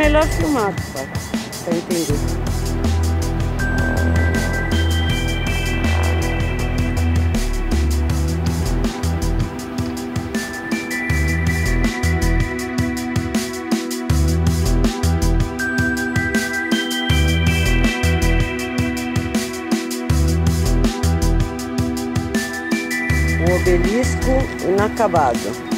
melhor filmado, pai, pra entender. O obelisco inacabado.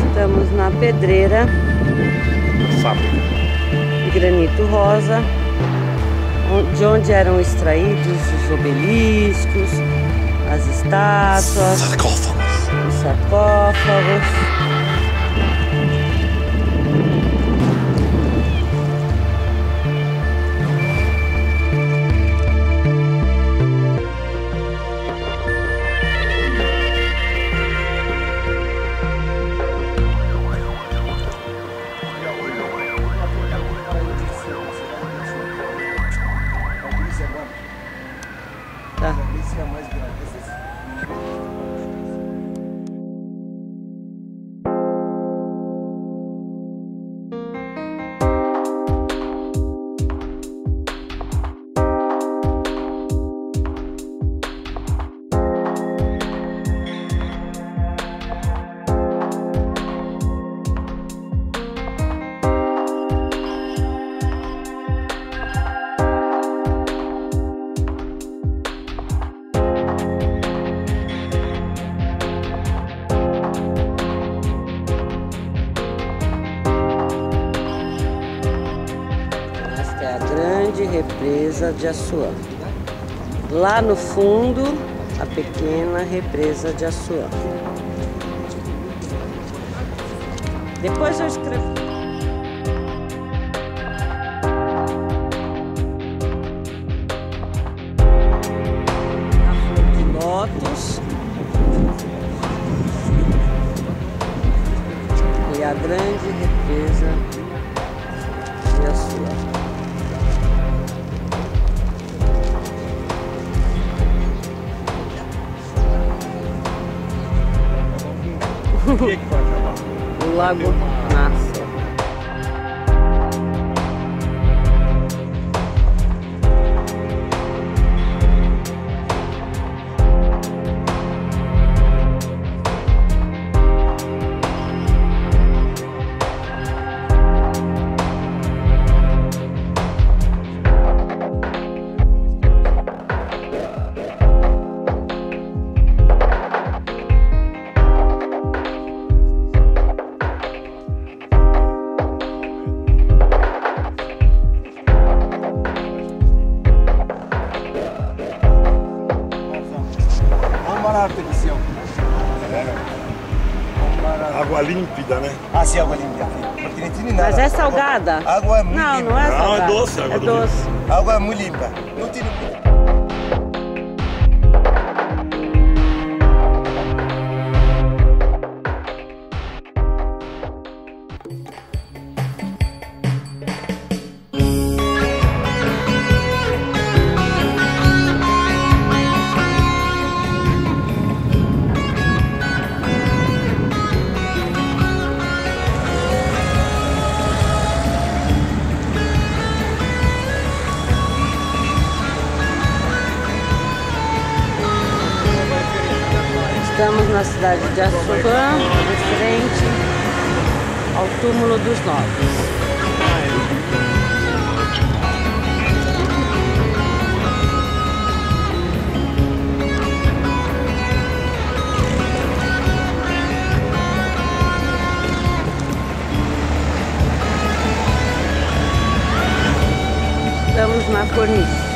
Estamos na Pedreira, granito rosa, de onde eram extraídos os obeliscos, as estátuas, os sarcófagos. Tá. De Represa de Assuã. Lá no fundo, a pequena Represa de Assuã. Depois eu escrevo. A flor de lótus e a grande Represa de Assuã. O lago nasce. Água límpida, né? Ah, sim, água límpida. Porque não tem nada. Mas é salgada. Água é muito limpa. Não, não é salgada. Não, é doce. Água é doce. Água é muito limpa. Não tem nada. Estamos na cidade de Assuã, de frente ao túmulo dos Nobres. Estamos na corniche.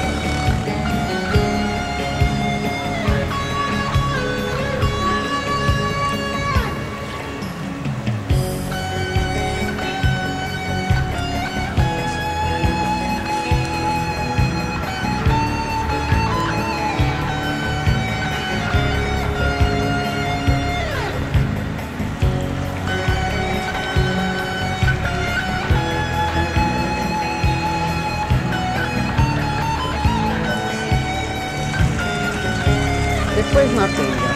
Depois na tenda.